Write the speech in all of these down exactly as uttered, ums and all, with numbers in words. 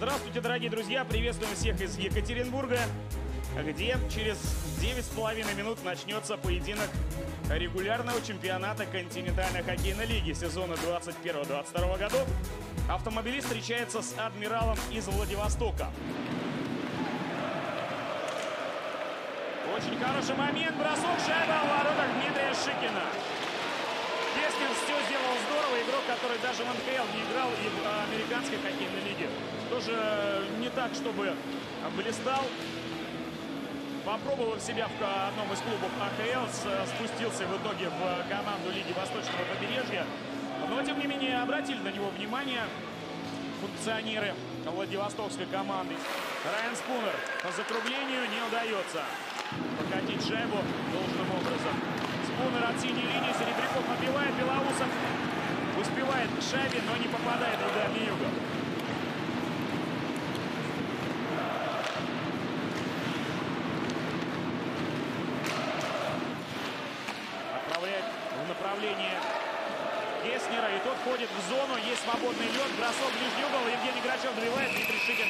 Здравствуйте, дорогие друзья! Приветствуем всех из Екатеринбурга, где через девять с половиной минут начнется поединок регулярного чемпионата континентальной хоккейной лиги сезона двадцать первого — двадцать второго годов. Автомобилист встречается с адмиралом из Владивостока. Очень хороший момент. Бросок, шайба в воротах Дмитрия Шикина. Кестнер все сделал здорово. Игрок, который даже в эн ха эл не играл, и в американской хоккейной лиге тоже не так, чтобы блистал. Попробовал себя в одном из клубов а ха эл, спустился в итоге в команду Лиги Восточного побережья. Но, тем не менее, обратили на него внимание функционеры владивостокской команды. Райан Спунер по закруглению не удается покатить шайбу должным образом. Спунер от синей линии, Серебряков отбивает, Белоусов успевает к шайбе, но не попадает ударами юга. Отправляет в направлении Кестнера, и тот входит в зону, есть свободный лед, бросок в ближний угол, Евгений Грачев добивает, Дмитрий Шикин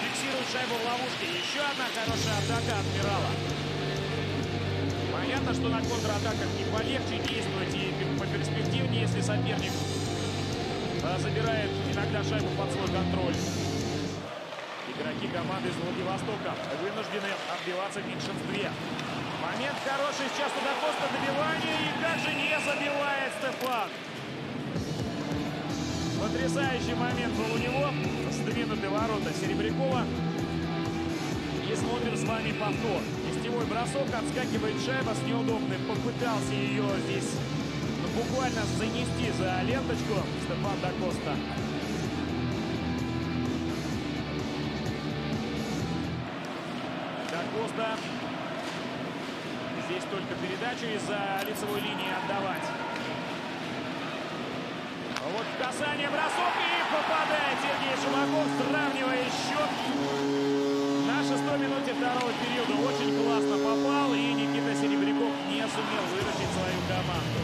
фиксирует шайбу в ловушке. Еще одна хорошая атака адмирала. Понятно, что на контратаках не полегче действовать и поперспективнее, если соперник забирает иногда шайбу под свой контроль. Игроки команды из Владивостока вынуждены отбиваться в меньшинстве. Момент хороший, сейчас туда просто добивание, и даже не забивает Стефан. Потрясающий момент был у него. Сдвинуты ворота Серебрякова. И смотрим с вами повтор. Кистевой бросок, отскакивает шайба с неудобной. Попытался ее здесь буквально занести за ленточку Стефан Да Коста. Да Коста здесь только передачу из-за лицевой линии отдавать. Вот касание, бросок, и попадает Сергей Шумаков, сравнивая счет на шестой минуте второго периода. Очень классно попал, и Никита Серебряков не сумел выручить свою команду.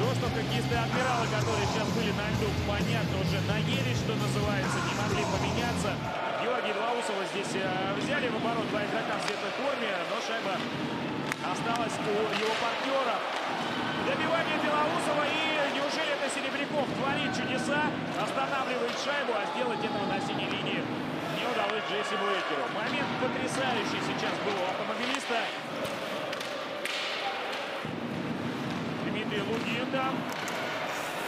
То, что хоккеисты адмиралы, которые сейчас были на льду, понятно, уже наелись, что называется, не могли поменяться. Георгий Делоусова здесь взяли в оборот два игрока в светлой форме, но шайба осталась у его партнера. Добивание Белоусова, и неужели это Серебряков творит чудеса, останавливает шайбу, а сделать этого на синей линии не удалось Джесси Блейкеру. Момент потрясающий сейчас был у автомобилиста. Дмитрий Лугин там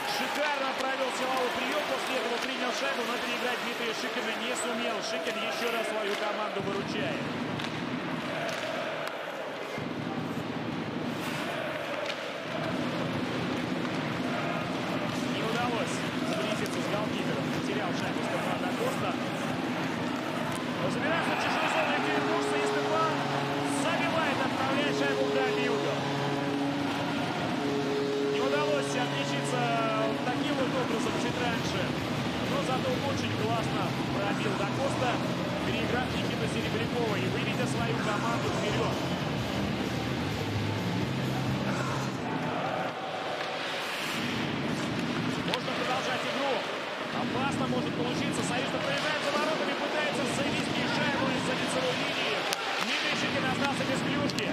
шикарно провел силовой прием, после этого принял шайбу, но переиграть Дмитрия Шикина не сумел. Шикин еще раз свою команду выручает. Забирается в чужую зону Екатеринбуржца, и Степан забивает, отправляя шайбу в дальний угол. Не удалось отличиться таким вот образом чуть раньше, но зато очень классно пробил Да Коста, переиграв Никиту Серебрякова и выведя свою команду вперед. Можно продолжать игру. Опасно может получиться. Союз проиграет за воротами, пытается завести шайбу из-за лицевой линии. Дмитрий Шикин остался без клюшки.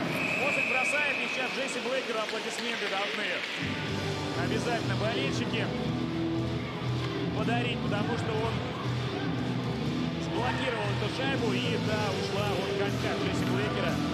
Мозг бросает, и сейчас Джесси Блейкеру аплодисменты должны обязательно болельщики подарить, потому что он сблокировал эту шайбу, и да, ушла от конька Джесси Блейкера.